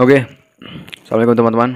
Oke, assalamualaikum teman-teman.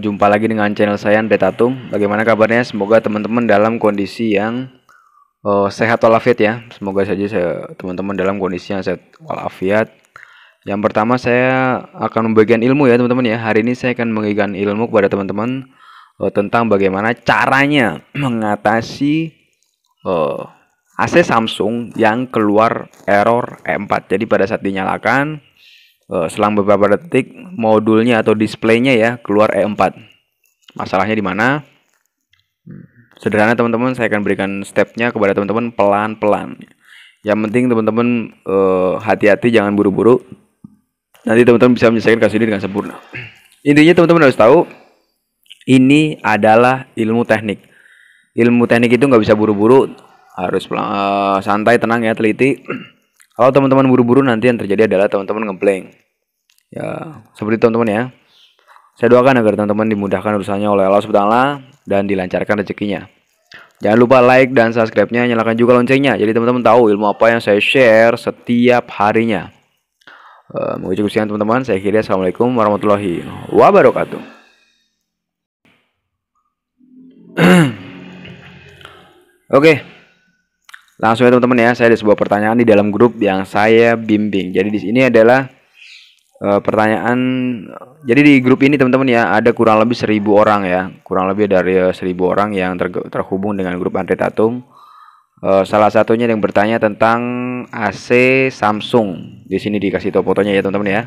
Jumpa lagi dengan channel saya Andre Tatum. Bagaimana kabarnya? Semoga teman-teman dalam kondisi yang sehat walafiat ya. Semoga saja teman-teman dalam kondisi yang sehat walafiat. Yang pertama saya akan membagikan ilmu ya teman-teman ya. Hari ini saya akan membagikan ilmu kepada teman-teman tentang bagaimana caranya mengatasi AC Samsung yang keluar error E4. Jadi pada saat dinyalakan, selang beberapa detik modulnya atau displaynya ya keluar E4. Masalahnya di mana? Sederhana teman-teman, saya akan berikan stepnya kepada teman-teman pelan-pelan. Yang penting teman-teman hati-hati, jangan buru-buru. Nanti teman-teman bisa menyelesaikan kasus ini dengan sempurna. Intinya teman-teman harus tahu, ini adalah ilmu teknik. Ilmu teknik itu nggak bisa buru-buru, harus santai, tenang ya, teliti. Kalau teman-teman buru-buru, nanti yang terjadi adalah teman-teman ngeblank. Ya, seperti teman-teman ya. Saya doakan agar teman-teman dimudahkan urusannya oleh Allah Subhanahu wa Ta'ala dan dilancarkan rezekinya. Jangan lupa like dan subscribe-nya, nyalakan juga loncengnya. Jadi teman-teman tahu ilmu apa yang saya share setiap harinya. Mungkin cukup sekian teman-teman. Saya akhiri, assalamualaikum warahmatullahi wabarakatuh. Oke. Langsung ya teman-teman ya, saya ada sebuah pertanyaan di dalam grup yang saya bimbing. Jadi di sini adalah pertanyaan. Jadi di grup ini teman-teman ya, ada kurang lebih 1000 orang ya, kurang lebih dari 1000 orang yang terhubung dengan grup Andre Tatum. Salah satunya yang bertanya tentang AC Samsung. Di sini dikasih tau fotonya ya teman-teman ya.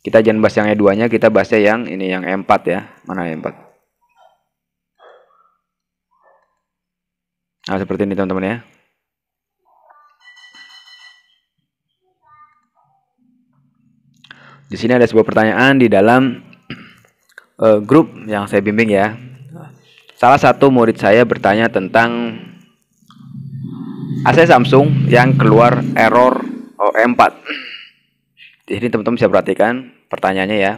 Kita jangan bahas yang E2-nya, kita bahasnya yang ini, yang E4 ya. Mana E4? Nah seperti ini teman-teman ya. Di sini ada sebuah pertanyaan di dalam grup yang saya bimbing ya. Salah satu murid saya bertanya tentang AC Samsung yang keluar error E4. Di sini teman-teman bisa perhatikan pertanyaannya ya.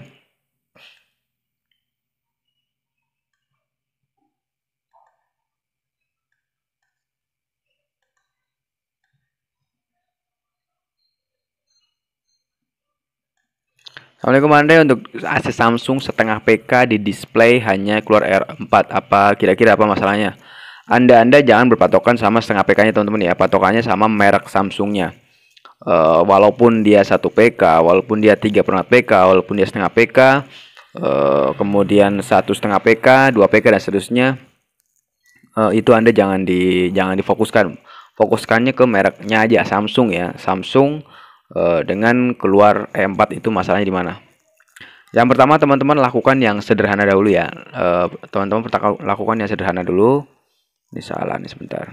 Assalamualaikum Andre, untuk AC Samsung setengah PK di display hanya keluar error 4. Apa kira-kira apa masalahnya? Anda jangan berpatokan sama setengah PK-nya teman-teman ya. Patokannya sama merek Samsungnya. Walaupun dia 1 PK, walaupun dia 3/4 PK, walaupun dia setengah PK, kemudian 1/2 PK, 2 PK dan seterusnya, itu Anda jangan difokuskan. Fokuskannya ke mereknya aja, Samsung ya. Samsung dengan keluar E4 itu masalahnya di mana? Yang pertama teman-teman lakukan yang sederhana dahulu ya. Teman-teman lakukan yang sederhana dulu. Ini salah nih sebentar.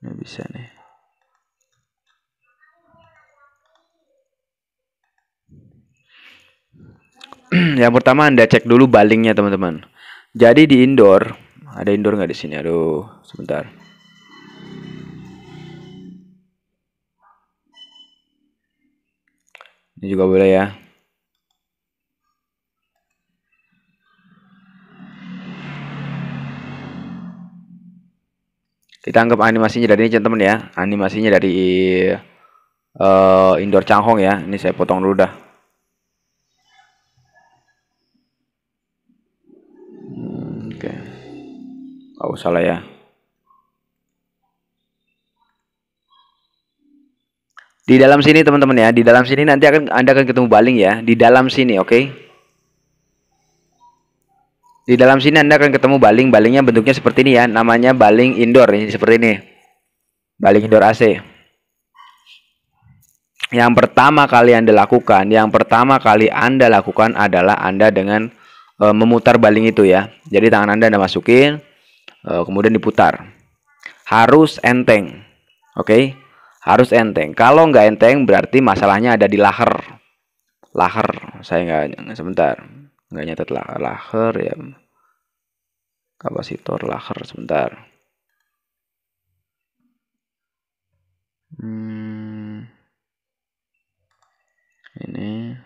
Nggak bisa nih. Yang pertama Anda cek dulu balingnya teman-teman. Jadi di indoor, ada indoor nggak di sini? Aduh, sebentar. Ini juga boleh ya. Kita anggap animasinya dari ini teman-teman ya. Animasinya dari indoor Changhong ya. Ini saya potong dulu dah. Oh, salah ya. Di dalam sini teman-teman ya, di dalam sini nanti Anda akan ketemu baling ya. Di dalam sini, oke. Di dalam sini Anda akan ketemu baling. Balingnya bentuknya seperti ini ya. Namanya baling indoor, ini seperti ini. Baling indoor AC. Yang pertama kali Anda lakukan, adalah Anda dengan memutar baling itu ya. Jadi tangan Anda masukin, kemudian diputar. Harus enteng. Oke? Harus enteng. Kalau nggak enteng berarti masalahnya ada di laher. Laher. Saya nggak, sebentar. Nggak nyatet laher ya. Kapasitor laher sebentar. ini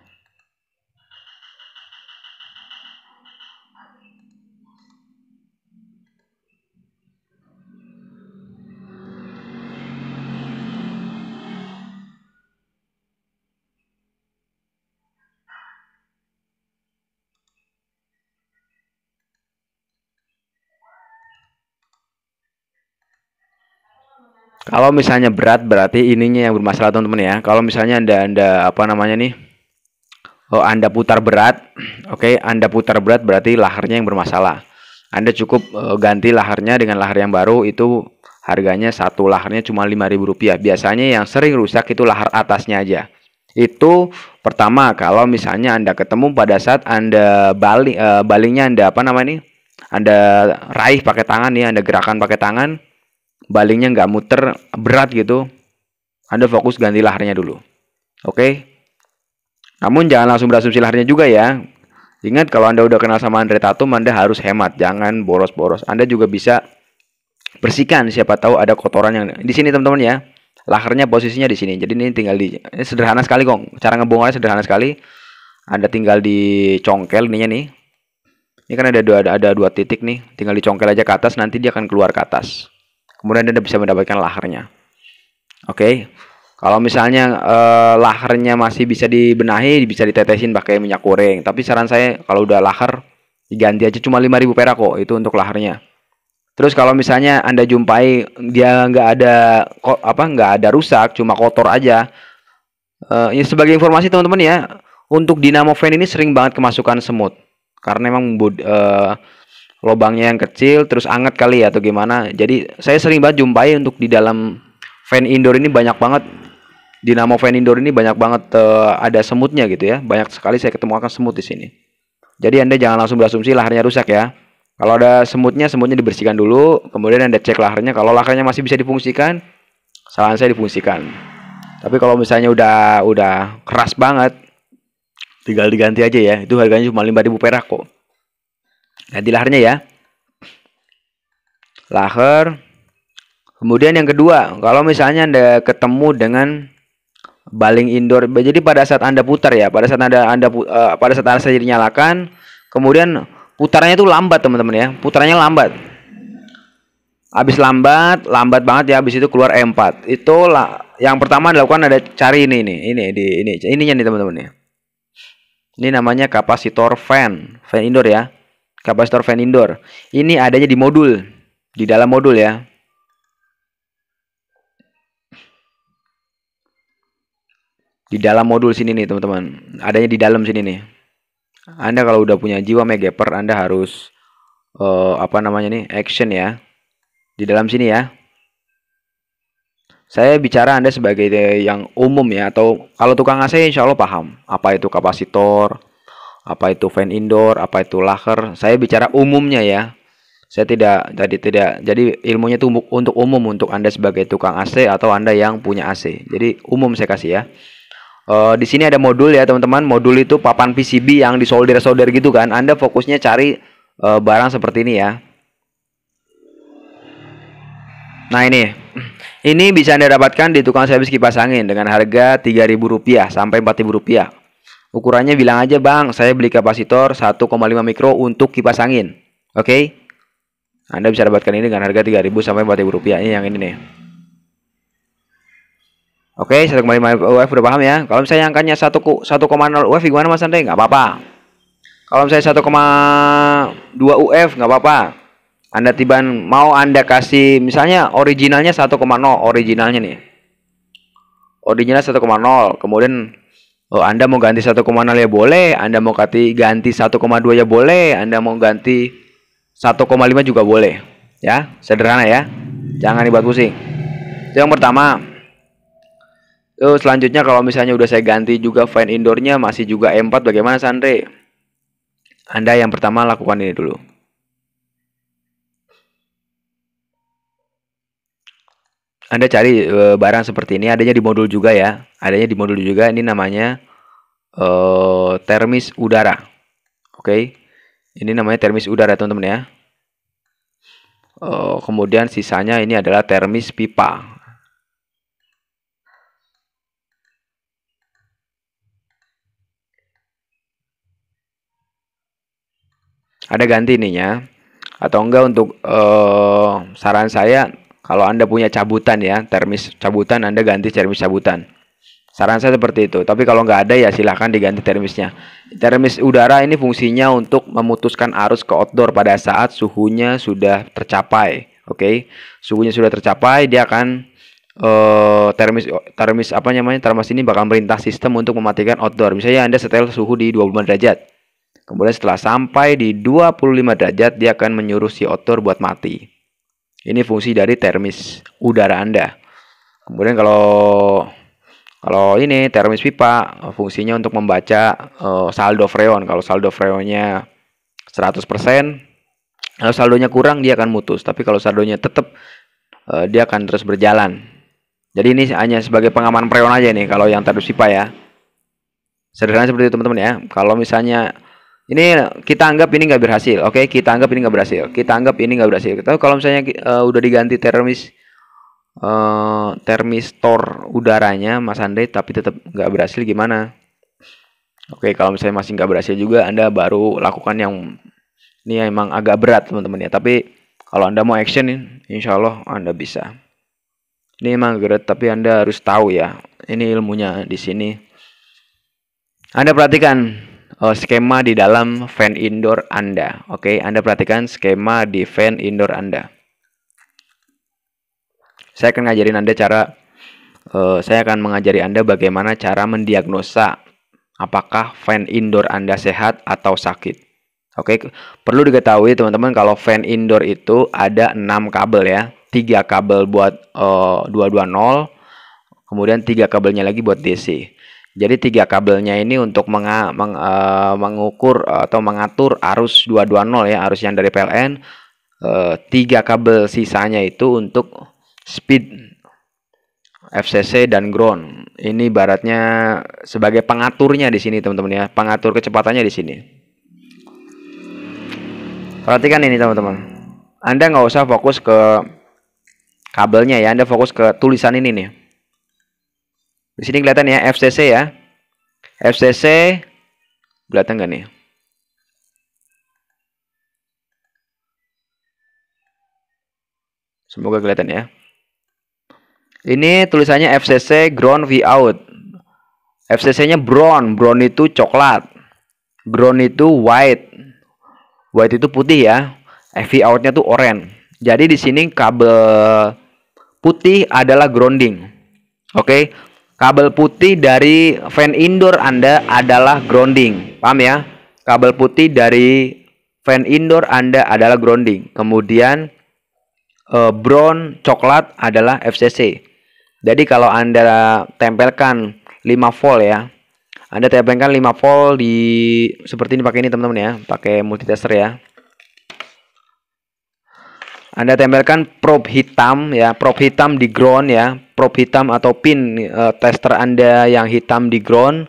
kalau misalnya berat berarti ininya yang bermasalah teman-teman ya. Kalau misalnya anda apa namanya nih, anda putar berat, oke, anda putar berat berarti laharnya yang bermasalah. Anda cukup ganti laharnya dengan lahar yang baru. Itu harganya satu laharnya cuma Rp5.000. Biasanya yang sering rusak itu lahar atasnya aja. Itu pertama, kalau misalnya anda ketemu pada saat anda balingnya anda apa namanya nih, anda raih pakai tangan ya, anda gerakan pakai tangan, balingnya nggak muter berat gitu, anda fokus ganti laharnya dulu, oke. Namun jangan langsung berasumsi laharnya juga ya. Ingat, kalau anda udah kenal sama Andre Tatum, anda harus hemat, jangan boros-boros. Anda juga bisa bersihkan, siapa tahu ada kotoran yang di sini teman-teman ya. Laharnya posisinya di sini, jadi ini tinggal di, ini sederhana sekali kok, cara ngebongkarnya sederhana sekali. Anda tinggal dicongkel ininya nih, ini kan ada dua titik nih, tinggal dicongkel aja ke atas, nanti dia akan keluar ke atas. Kemudian anda bisa mendapatkan laharnya. Oke, kalau misalnya laharnya masih bisa dibenahi, bisa ditetesin pakai minyak goreng. Tapi saran saya kalau udah lahar diganti aja, cuma 5.000 perak kok itu untuk laharnya. Terus kalau misalnya anda jumpai dia nggak ada rusak, cuma kotor aja. Ini sebagai informasi teman-teman ya, untuk dinamo fan ini sering banget kemasukan semut karena emang lubangnya yang kecil, terus anget kali ya atau gimana. Jadi saya sering banget jumpai untuk di dalam fan indoor ini, banyak banget dinamo fan indoor ini banyak banget ada semutnya gitu ya. Banyak sekali saya ketemu akan semut di sini. Jadi anda jangan langsung berasumsi laharnya rusak ya. Kalau ada semutnya dibersihkan dulu, kemudian anda cek laharnya. Kalau laharnya masih bisa difungsikan, saran saya difungsikan. Tapi kalau misalnya udah keras banget, tinggal diganti aja ya. Itu harganya cuma 5.000 perak kok. Ganti laharnya ya, lahar. Kemudian yang kedua, kalau misalnya anda ketemu dengan baling indoor, jadi pada saat anda putar ya, pada saat anda nyalakan, kemudian putarnya itu lambat teman-teman ya, putarnya lambat, habis lambat banget ya, habis itu keluar E4. Itulah yang pertama dilakukan, ada cari ininya nih teman-teman ya. Ini namanya kapasitor fan indoor ya. Kapasitor fan indoor ini adanya di modul, di dalam modul ya. Di dalam modul sini nih teman-teman, adanya di dalam sini nih. Anda kalau udah punya jiwa megaper, anda harus action ya, di dalam sini ya. Saya bicara anda sebagai yang umum ya, atau kalau tukang AC insya Allah paham apa itu kapasitor, apa itu fan indoor, apa itu lahar. Saya bicara umumnya ya. Saya jadi ilmunya itu untuk umum, untuk anda sebagai tukang AC atau anda yang punya AC. Jadi umum saya kasih ya. Di sini ada modul ya teman-teman. Modul itu papan PCB yang disolder gitu kan. Anda fokusnya cari barang seperti ini ya. Nah ini bisa anda dapatkan di tukang servis kipas angin dengan harga Rp3.000 sampai Rp4.000. Ukurannya bilang aja, bang saya beli kapasitor 1,5 mikro untuk kipas angin. Oke, anda bisa dapatkan ini dengan harga Rp3.000 sampai Rp4.000. Ini yang ini nih. Oke, 1,5 UF udah paham ya. Kalau misalnya angkanya 1,0 UF gimana mas Andre? Nggak apa-apa. Kalau misalnya 1,2 UF nggak apa-apa. Anda mau anda kasih misalnya originalnya 1,0, originalnya nih, originalnya 1,0, kemudian anda mau ganti 1,0 ya boleh, anda mau ganti 1,2 ya boleh, anda mau ganti 1,5 juga boleh ya. Sederhana ya, jangan dibuat pusing. Itu yang pertama. Selanjutnya kalau misalnya udah saya ganti juga fan indoornya masih juga E4, bagaimana Sandre? Anda yang pertama lakukan ini dulu. Anda cari barang seperti ini, adanya di modul juga ya. Adanya di modul juga, ini namanya termis udara. Oke, ini namanya termis udara teman-teman ya. Kemudian sisanya ini adalah termis pipa. ada ganti ininya atau enggak. Untuk saran saya, kalau Anda punya cabutan ya, termis cabutan, Anda ganti termis cabutan. Saran saya seperti itu. Tapi kalau nggak ada ya silahkan diganti termisnya. Termis udara ini fungsinya untuk memutuskan arus ke outdoor pada saat suhunya sudah tercapai. Oke, suhunya sudah tercapai, dia akan termis ini bakal merintah sistem untuk mematikan outdoor. Misalnya Anda setel suhu di 25 derajat. Kemudian setelah sampai di 25 derajat, dia akan menyuruh si outdoor buat mati. Ini fungsi dari termis udara Anda. Kemudian kalau ini termis pipa, fungsinya untuk membaca saldo freon. Kalau saldo freonnya 100%, kalau saldonya kurang dia akan mutus. Tapi kalau saldonya tetap, dia akan terus berjalan. Jadi ini hanya sebagai pengaman freon aja nih kalau yang termis pipa ya. Sederhana seperti itu teman-teman ya. Kalau misalnya ini kita anggap ini nggak berhasil, oke? Kita anggap ini nggak berhasil. Tapi kalau misalnya udah diganti termistor udaranya Mas Andre tapi tetap nggak berhasil, gimana? Oke, kalau misalnya masih nggak berhasil juga, Anda baru lakukan yang ini emang agak berat teman-teman ya. Tapi kalau Anda mau action, insya Allah Anda bisa. Ini emang berat, tapi Anda harus tahu ya, ini ilmunya di sini. Anda perhatikan skema di dalam fan indoor Anda. Oke, Anda perhatikan skema di fan indoor Anda. Saya akan ngajarin Anda saya akan mengajari Anda bagaimana cara mendiagnosa apakah fan indoor Anda sehat atau sakit. Oke, perlu diketahui teman-teman kalau fan indoor itu ada 6 kabel ya. 3 kabel buat 220, kemudian 3 kabelnya lagi buat DC. Jadi 3 kabelnya ini untuk mengukur atau mengatur arus 220 ya, arus yang dari PLN. 3 kabel sisanya itu untuk speed, FCC, dan ground. Ini baratnya sebagai pengaturnya di sini teman-teman ya, pengatur kecepatannya di sini. Perhatikan ini teman-teman, Anda nggak usah fokus ke kabelnya ya, Anda fokus ke tulisan ini nih. Di sini kelihatan ya FCC ya, FCC kelihatan nggak nih? Semoga kelihatan ya. Ini tulisannya FCC ground Vout. FCC-nya brown, brown itu coklat. Ground itu white. White itu putih ya. Vout-nya tuh oranye. Jadi di sini kabel putih adalah grounding. Oke. Kabel putih dari fan indoor Anda adalah grounding. Paham ya? Kabel putih dari fan indoor Anda adalah grounding. Kemudian brown coklat adalah FCC. Jadi kalau Anda tempelkan 5 volt ya, Anda tempelkan 5 volt di seperti ini, pakai ini teman-teman ya, pakai multitester ya. Anda tempelkan probe hitam ya, probe hitam di ground ya, probe hitam atau pin tester Anda yang hitam di ground.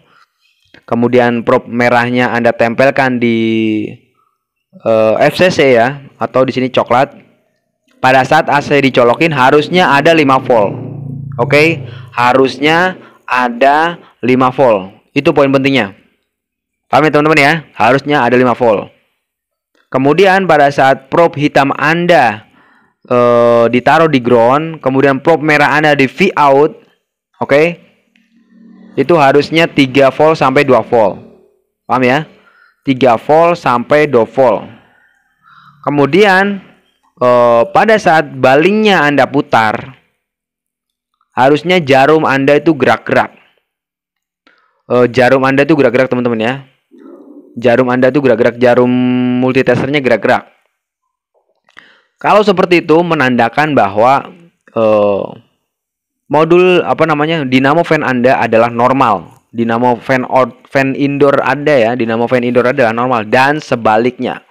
Kemudian probe merahnya Anda tempelkan di FCC ya, atau di sini coklat. Pada saat AC dicolokin harusnya ada 5 volt. Oke, harusnya ada 5 volt. Itu poin pentingnya. Paham ya teman-teman ya? Harusnya ada 5 volt. Kemudian pada saat probe hitam Anda ditaruh di ground, kemudian probe merah Anda di Vout, oke? Itu harusnya 3 volt sampai 2 volt. Paham ya? 3 volt sampai 2 volt. Kemudian pada saat balingnya Anda putar, harusnya jarum Anda itu gerak-gerak. Jarum Anda itu gerak-gerak teman-teman ya. Jarum Anda itu gerak-gerak, jarum multitesternya gerak-gerak. Kalau seperti itu menandakan bahwa modul dinamo fan Anda adalah normal. Dinamo fan indoor Anda ya, dinamo fan indoor adalah normal dan sebaliknya.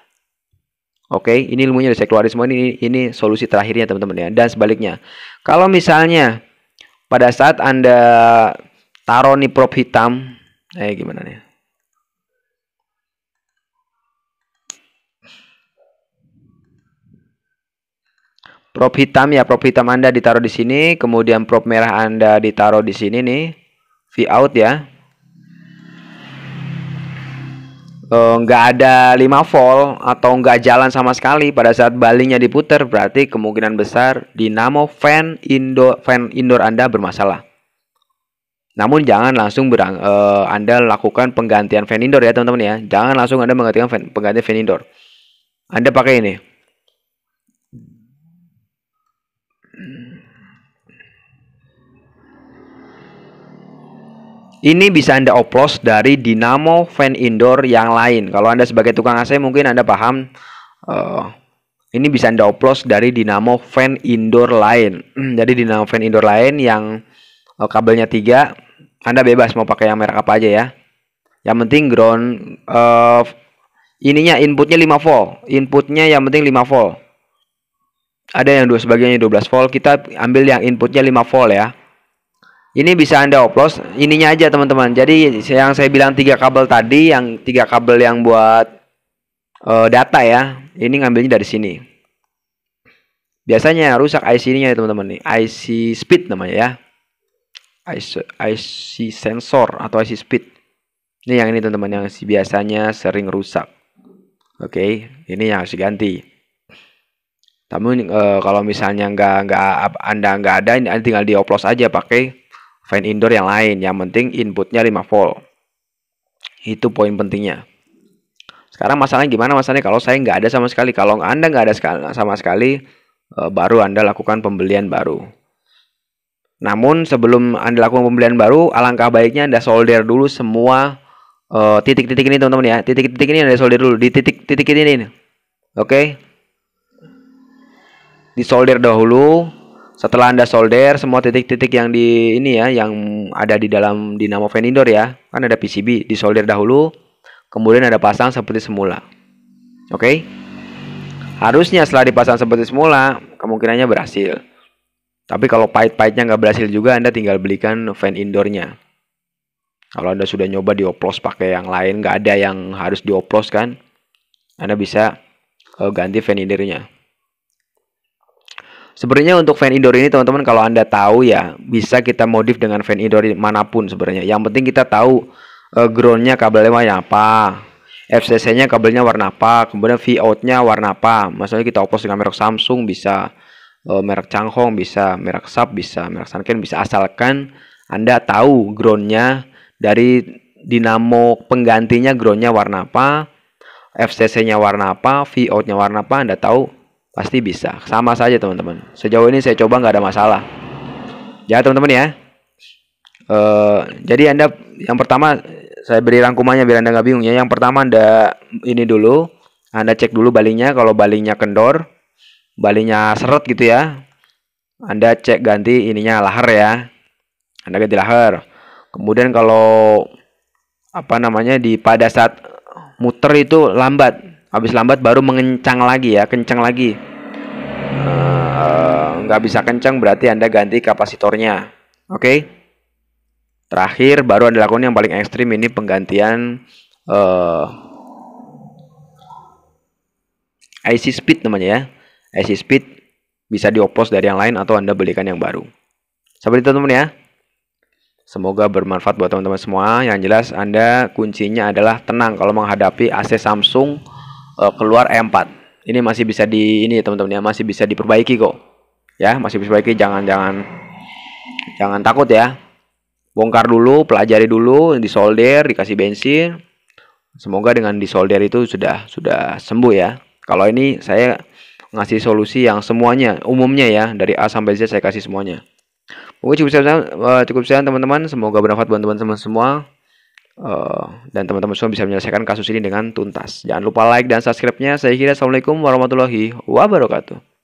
Oke, ini ilmunya dari saya keluarin semua, ini solusi terakhirnya teman-teman ya. Dan sebaliknya, kalau misalnya pada saat Anda taruh nih probe hitam, gimana nih? Probe hitam ya, probe hitam Anda ditaruh di sini, kemudian probe merah Anda ditaruh di sini nih, Vout ya. nggak ada 5 volt atau nggak jalan sama sekali pada saat balinya diputar, berarti kemungkinan besar dinamo fan indoor Anda bermasalah. Namun jangan langsung Anda lakukan penggantian fan indoor ya teman-teman ya. Jangan langsung Anda menggantikan penggantian fan indoor. Anda pakai ini. Ini bisa Anda oplos dari dinamo fan indoor yang lain. Kalau Anda sebagai tukang AC mungkin Anda paham. Ini bisa Anda oplos dari dinamo fan indoor lain. Jadi dinamo fan indoor lain yang kabelnya 3. Anda bebas mau pakai yang merek apa aja ya. Yang penting ground. Ininya inputnya 5 volt. Inputnya yang penting 5 volt. Ada yang sebagainya 12 volt. Kita ambil yang inputnya 5 volt ya. Ini bisa Anda oplos ininya aja teman-teman. Jadi yang saya bilang 3 kabel tadi, yang 3 kabel yang buat data ya, ini ngambilnya dari sini. Biasanya rusak IC ininya ya teman-teman nih. IC speed namanya ya. IC sensor atau IC speed. Ini yang ini teman-teman yang biasanya sering rusak. Oke, ini yang harus diganti. Namun kalau misalnya Anda nggak ada, ini tinggal dioplos aja pakai fan indoor yang lain, yang penting inputnya 5 volt. Itu poin pentingnya. Sekarang masalahnya gimana? Masalahnya kalau saya nggak ada sama sekali. Kalau Anda nggak ada sama sekali, baru Anda lakukan pembelian baru. Namun sebelum Anda lakukan pembelian baru, alangkah baiknya Anda solder dulu semua titik-titik ini teman-teman ya. Titik-titik ini Anda solder dulu di titik-titik ini. Oke. Disolder dahulu. Setelah Anda solder semua titik-titik yang di ini ya, yang ada di dalam dinamo fan indoor ya, kan ada PCB, disolder dahulu, kemudian Anda pasang seperti semula. Oke, harusnya setelah dipasang seperti semula, kemungkinannya berhasil. Tapi kalau pahit-pahitnya nggak berhasil juga, Anda tinggal belikan fan indoornya. Kalau Anda sudah nyoba dioplos pakai yang lain, nggak ada yang harus dioplos kan, Anda bisa ganti fan indoornya. Sebenarnya untuk fan indoor ini teman-teman, kalau Anda tahu ya, bisa kita modif dengan fan indoor manapun sebenarnya. Yang penting kita tahu groundnya kabelnya warna apa, FCC-nya kabelnya warna apa, kemudian Vout-nya warna apa. Maksudnya kita oplos dengan merek Samsung bisa, merek Changhong bisa, merek Sharp bisa, merek Sanken bisa, asalkan Anda tahu groundnya dari dinamo penggantinya groundnya warna apa, FCC-nya warna apa, Vout-nya warna apa, Anda tahu. Pasti bisa, sama saja teman-teman. Sejauh ini saya coba nggak ada masalah. Ya teman-teman ya. Jadi Anda yang pertama saya beri rangkumannya biar Anda nggak bingung ya. Yang pertama Anda ini dulu, Anda cek dulu balinya. Kalau balinya kendor, balinya seret gitu ya, Anda cek ganti ininya lahar ya. Anda ganti lahar. Kemudian kalau apa namanya di pada saat muter itu lambat. Habis lambat baru mengencang lagi ya, kencang lagi. Nggak bisa kencang berarti Anda ganti kapasitornya. Oke. Terakhir baru Anda lakukan yang paling ekstrim, ini penggantian IC speed namanya ya. IC speed bisa dioplos dari yang lain atau Anda belikan yang baru. Seperti itu teman-teman ya. Semoga bermanfaat buat teman-teman semua. Yang jelas Anda kuncinya adalah tenang kalau menghadapi AC Samsung keluar E4. Ini masih bisa di ini teman-teman ya, masih bisa diperbaiki kok. Ya, masih bisa diperbaiki, jangan takut ya. Bongkar dulu, pelajari dulu, disolder, dikasih bensin. Semoga dengan disolder itu sudah sembuh ya. Kalau ini saya ngasih solusi yang semuanya, umumnya ya, dari A sampai Z saya kasih semuanya. Mungkin cukup sekian teman-teman, semoga bermanfaat buat teman-teman semua. Dan teman-teman semua bisa menyelesaikan kasus ini dengan tuntas. Jangan lupa like dan subscribe-nya. Saya kira, assalamualaikum warahmatullahi wabarakatuh.